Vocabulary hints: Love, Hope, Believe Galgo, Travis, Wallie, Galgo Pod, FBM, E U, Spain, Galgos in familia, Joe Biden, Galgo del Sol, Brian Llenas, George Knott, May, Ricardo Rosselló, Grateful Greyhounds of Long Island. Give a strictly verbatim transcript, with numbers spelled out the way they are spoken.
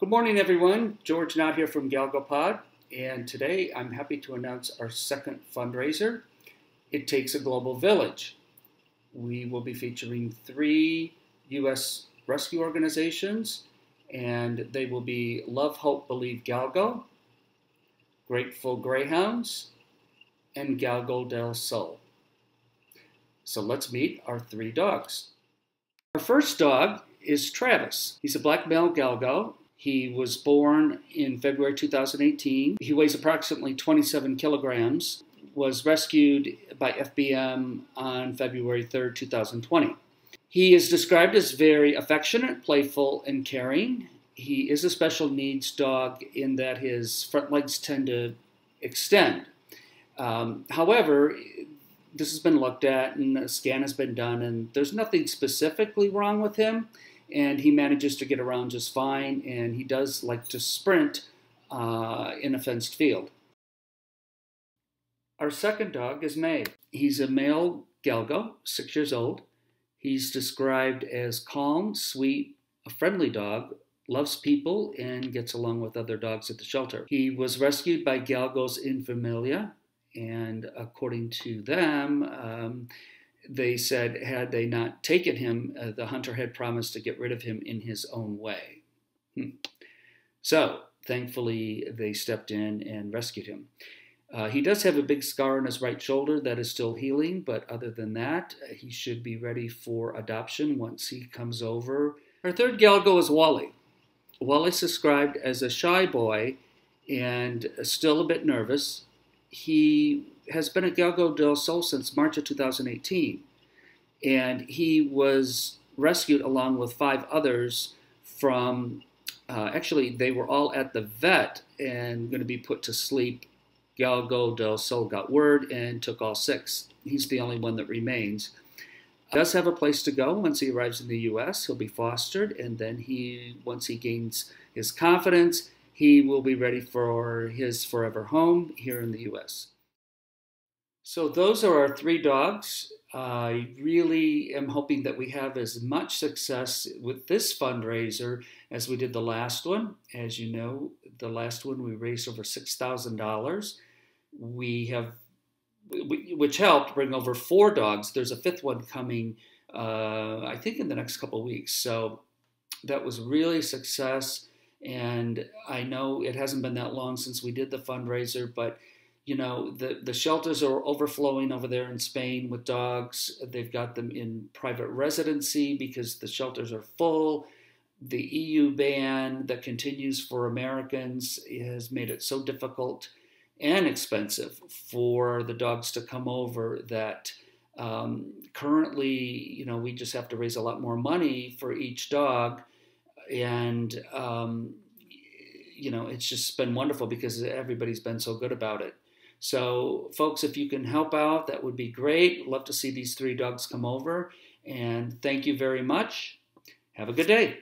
Good morning, everyone. George Knott here from Galgo Pod, and today I'm happy to announce our second fundraiser, It Takes a Global Village. We will be featuring three U S rescue organizations, and they will be Love, Hope, Believe Galgo, Grateful Greyhounds, and Galgo del Sol. So let's meet our three dogs. Our first dog is Travis. He's a black male Galgo. He was born in February two thousand eighteen. He weighs approximately twenty-seven kilograms, was rescued by F B M on February third, two thousand twenty. He is described as very affectionate, playful, and caring. He is a special needs dog in that his front legs tend to extend. Um, however, this has been looked at and a scan has been done, and there's nothing specifically wrong with him. And he manages to get around just fine, and he does like to sprint uh, in a fenced field. Our second dog is May. He's a male Galgo, six years old. He's described as calm, sweet, a friendly dog, loves people, and gets along with other dogs at the shelter. He was rescued by Galgos in Familia, and according to them, um, they said had they not taken him, uh, the hunter had promised to get rid of him in his own way. Hmm. So, thankfully, they stepped in and rescued him. Uh, he does have a big scar on his right shoulder that is still healing, but other than that, he should be ready for adoption once he comes over. Our third Galgo is Wally. Wally's described as a shy boy and still a bit nervous. He has been at Galgo del Sol since March of two thousand eighteen, and he was rescued along with five others from, uh, actually they were all at the vet and going to be put to sleep. Galgo del Sol got word and took all six. He's the only one that remains. He does have a place to go once he arrives in the U S. He'll be fostered, and then he, once he gains his confidence, he will be ready for his forever home here in the U S. So those are our three dogs. Uh, I really am hoping that we have as much success with this fundraiser as we did the last one. As you know, the last one we raised over six thousand dollars. We have, which helped bring over four dogs. There's a fifth one coming, uh, I think, in the next couple of weeks. So that was really a success. And I know it hasn't been that long since we did the fundraiser, but you know, the, the shelters are overflowing over there in Spain with dogs. They've got them in private residency because the shelters are full. The E U ban that continues for Americans has made it so difficult and expensive for the dogs to come over that um, currently, you know, we just have to raise a lot more money for each dog. And, um, you know, it's just been wonderful because everybody's been so good about it. So, folks, if you can help out, that would be great. Love to see these three dogs come over. And thank you very much. Have a good day.